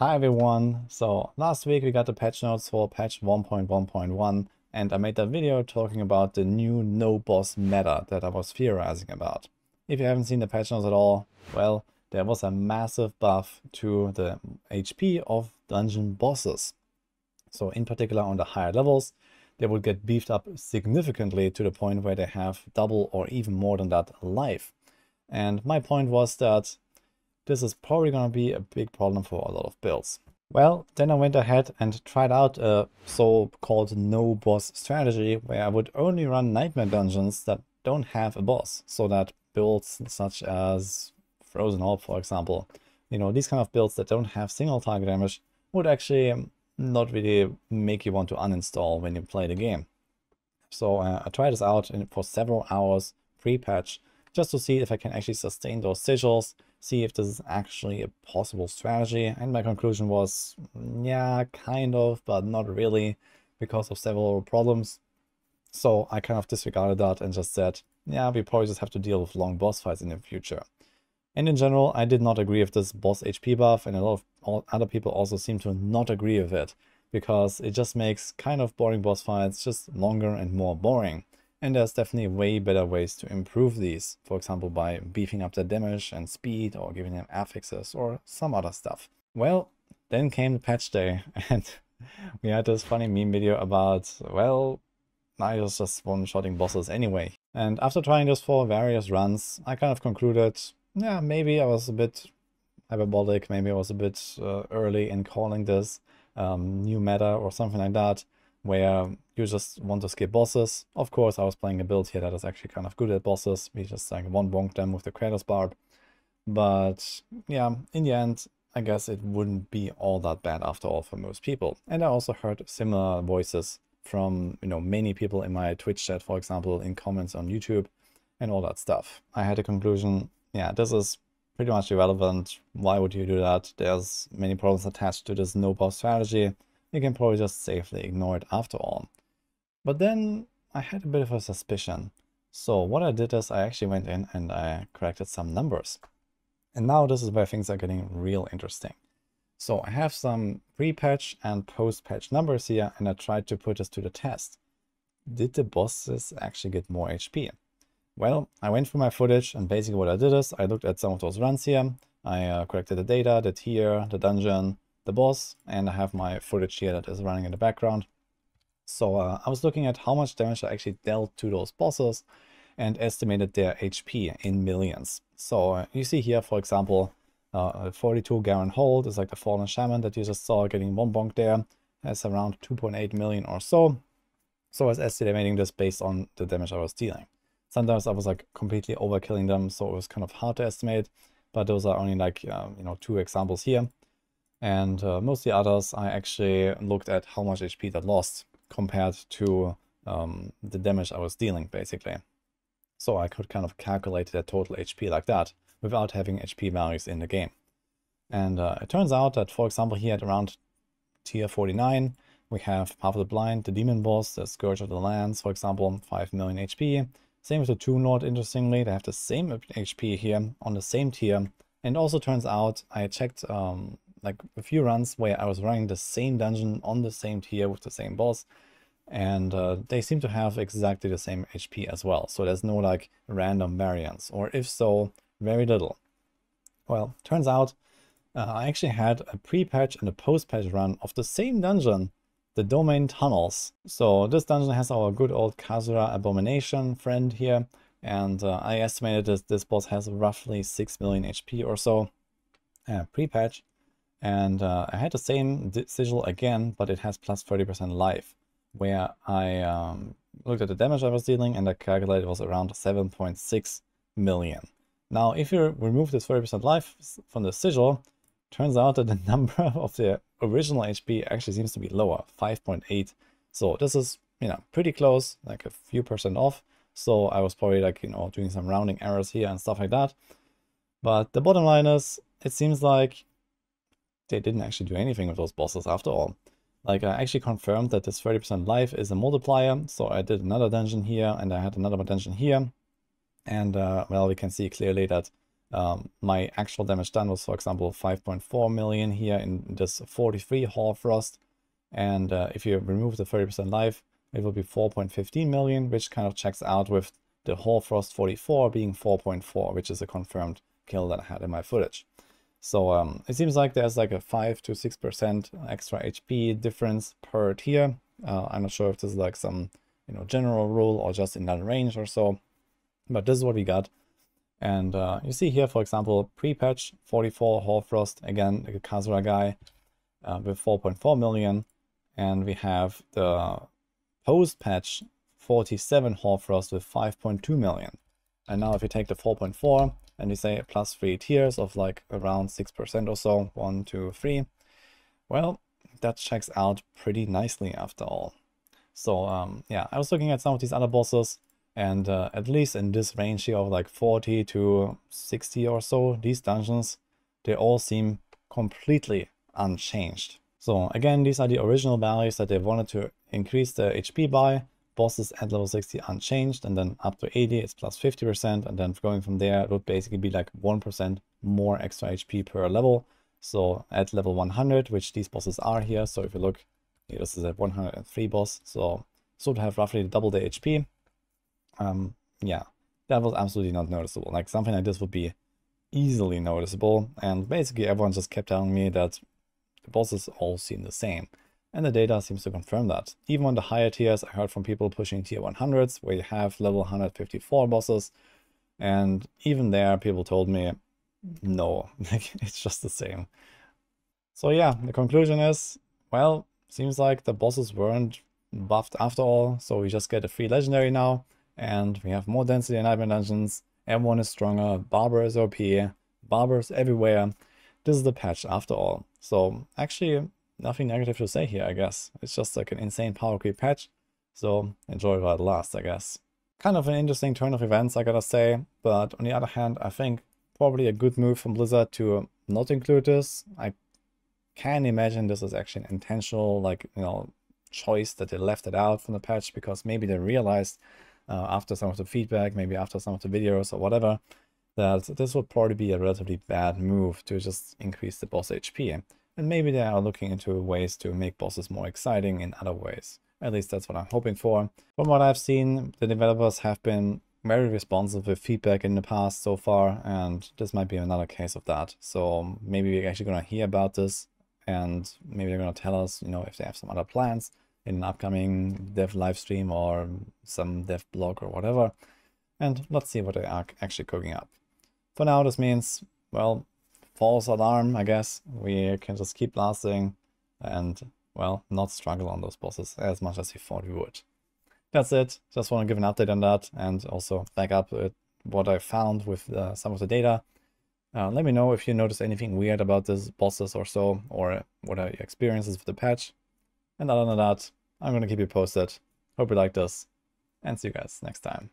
Hi everyone, so last week we got the patch notes for patch 1.1.1 and I made that video talking about the new no boss meta that I was theorizing about. If you haven't seen the patch notes at all, well, there was a massive buff to the HP of dungeon bosses. So in particular on the higher levels, they would get beefed up significantly to the point where they have double or even more than that life. And my point was that this is probably going to be a big problem for a lot of builds. Well, then I went ahead and tried out a so-called no-boss strategy where I would only run nightmare dungeons that don't have a boss. So that builds such as Garenhold, for example, you know, these kind of builds that don't have single target damage would actually not really make you want to uninstall when you play the game. So I tried this out for several hours pre-patch just to see if I can actually sustain those sigils, see if this is actually a possible strategy, and my conclusion was, yeah, kind of, but not really, because of several problems. So I kind of disregarded that and just said, yeah, we probably just have to deal with long boss fights in the future. And in general, I did not agree with this boss HP buff, and a lot of other people also seem to not agree with it, because it just makes kind of boring boss fights just longer and more boring. And there's definitely way better ways to improve these, for example by beefing up their damage and speed or giving them affixes or some other stuff. Well, then came the patch day and we had this funny meme video about, well, I was just one-shotting bosses anyway. And after trying this for various runs, I kind of concluded, yeah, maybe I was a bit hyperbolic, maybe I was a bit early in calling this new meta or something like that, where you just want to skip bosses. Of course, I was playing a build here that is actually kind of good at bosses. We just like one-bonk them with the Kratos Barb. But yeah, in the end, I guess it wouldn't be all that bad after all for most people. And I also heard similar voices from, you know, many people in my Twitch chat, for example, in comments on YouTube and all that stuff. I had a conclusion, yeah, this is pretty much irrelevant. Why would you do that? There's many problems attached to this no-boss strategy. You can probably just safely ignore it after all. But then I had a bit of a suspicion. So what I did is I actually went in and I corrected some numbers. And now this is where things are getting real interesting. So I have some pre-patch and post-patch numbers here, and I tried to put this to the test. Did the bosses actually get more HP? Well, I went through my footage, and basically what I did is I looked at some of those runs here. I corrected the data, the tier, the dungeon, the boss, and I have my footage here that is running in the background. So I was looking at how much damage I actually dealt to those bosses and estimated their HP in millions. So you see here, for example, 42 Garenhold is like the fallen shaman that you just saw getting one bonk there. That's around 2.8 million or so. So I was estimating this based on the damage I was dealing. Sometimes I was like completely overkilling them, so it was kind of hard to estimate, but those are only like, you know, two examples here. And most of the others, I actually looked at how much HP that lost compared to the damage I was dealing, basically. So I could kind of calculate their total HP like that without having HP values in the game. And it turns out that, for example, here at around tier 49, we have Path of the Blind, the Demon Boss, the Scourge of the Lands, for example, 5 million HP. Same with the Tomb Lord, interestingly, they have the same HP here on the same tier. And also turns out, I checked like a few runs where I was running the same dungeon on the same tier with the same boss, and they seem to have exactly the same HP as well. So there's no like random variance, or if so, very little. Well, turns out I actually had a pre-patch and a post-patch run of the same dungeon, the Domain Tunnels. So this dungeon has our good old Kazra abomination friend here, and I estimated that this boss has roughly 6 million HP or so pre-patch. And I had the same sigil again, but it has plus 30% life, where I looked at the damage I was dealing and I calculated it was around 7.6 million. Now, if you remove this 30% life from the sigil, turns out that the number of the original HP actually seems to be lower, 5.8. So this is, you know, pretty close, like a few percent off. So I was probably like, you know, doing some rounding errors here and stuff like that. But the bottom line is, it seems like they didn't actually do anything with those bosses after all. Like, I actually confirmed that this 30% life is a multiplier, so I did another dungeon here, and I had another dungeon here. And, well, we can see clearly that My actual damage done was, for example, 5.4 million here in this 43 Hall Frost. And if you remove the 30% life, it will be 4.15 million, which kind of checks out with the Hall Frost 44 being 4.4, which is a confirmed kill that I had in my footage. So it seems like there's like a 5 to 6% extra HP difference per tier. I'm not sure if this is like some, you know, general rule or just in that range or so, but this is what we got. And you see here, for example, pre-patch 44 Hall Frost, again, the Kazra guy with 4.4 million. And we have the post-patch 47 Hall Frost with 5.2 million. And now if you take the 4.4 and you say plus 3 tiers of like around 6% or so, 1, 2, 3, well, that checks out pretty nicely after all. So yeah, I was looking at some of these other bosses, and at least in this range here of like 40 to 60 or so, these dungeons, they all seem completely unchanged. So again, these are the original values that they wanted to increase the HP by. Bosses at level 60 unchanged, and then up to 80 it's plus 50%, and then going from there it would basically be like 1% more extra HP per level. So at level 100, which these bosses are here, so if you look, this is a 103 boss, so sort of have roughly double the HP. Yeah, that was absolutely not noticeable. Like something like this would be easily noticeable, and basically everyone just kept telling me that the bosses all seem the same. And the data seems to confirm that. Even on the higher tiers, I heard from people pushing tier 100s, where you have level 154 bosses. And even there, people told me, no, it's just the same. So yeah, the conclusion is, well, seems like the bosses weren't buffed after all. So we just get a free legendary now. And we have more density in Nightmare Dungeons. Everyone is stronger. Barber is OP. Barbers everywhere. This is the patch after all. So actually, nothing negative to say here, I guess. It's just like an insane power creep patch, so enjoy while it lasts, I guess. Kind of an interesting turn of events, I gotta say, but on the other hand, I think probably a good move from Blizzard to not include this. I can imagine this is actually an intentional, like, you know, choice that they left it out from the patch, because maybe they realized after some of the feedback, maybe after some of the videos or whatever, that this would probably be a relatively bad move to just increase the boss HP. And maybe they are looking into ways to make bosses more exciting in other ways. At least that's what I'm hoping for. From what I've seen, the developers have been very responsive with feedback in the past so far, and this might be another case of that. So maybe we're actually going to hear about this, and maybe they're going to tell us, you know, if they have some other plans in an upcoming dev livestream or some dev blog or whatever. And let's see what they are actually cooking up. For now, this means, well, false alarm, I guess. We can just keep blasting and, well, not struggle on those bosses as much as we thought we would. That's it. Just want to give an update on that and also back up what I found with some of the data. Let me know if you notice anything weird about these bosses or so, or what are your experiences with the patch. And other than that, I'm going to keep you posted. Hope you like this, and see you guys next time.